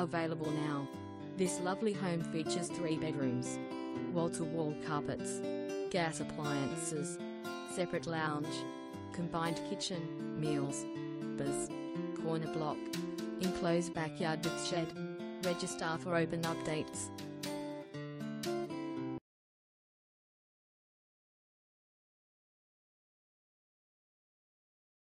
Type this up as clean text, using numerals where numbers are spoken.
Available now. This lovely home features 3 bedrooms, wall-to-wall carpets, gas appliances, separate lounge, combined kitchen, meals, biz, corner block, enclosed backyard with shed. Register for open updates.